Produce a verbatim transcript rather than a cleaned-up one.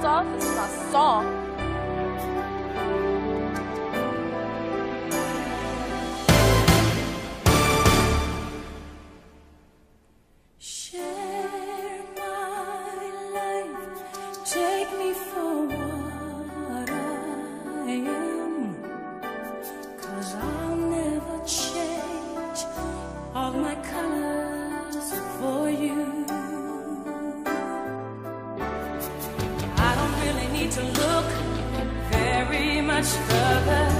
this off. This is my song. To look very much further.